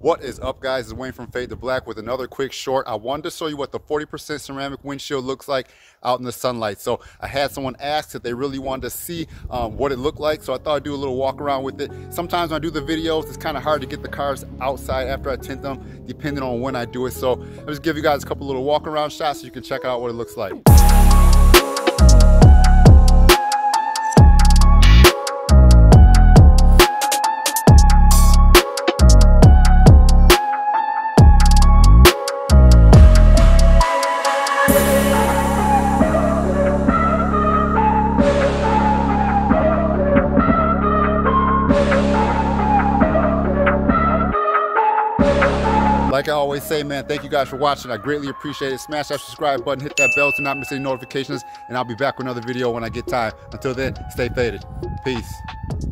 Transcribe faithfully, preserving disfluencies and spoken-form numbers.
What is up, guys? It's Wayne from Fade to Black with another quick short. I wanted to show you what the forty percent ceramic windshield looks like out in the sunlight. So I had someone ask if they really wanted to see um, what it looked like, so I thought I'd do a little walk around with it. Sometimes when I do the videos, it's kind of hard to get the cars outside after I tint them, depending on when I do it. So I'll just give you guys a couple little walk around shots so you can check out what it looks like. Like I always say, man, thank you guys for watching. I greatly appreciate it. Smash that subscribe button, hit that bell to not miss any notifications, and I'll be back with another video when I get time. Until then, stay faded. Peace.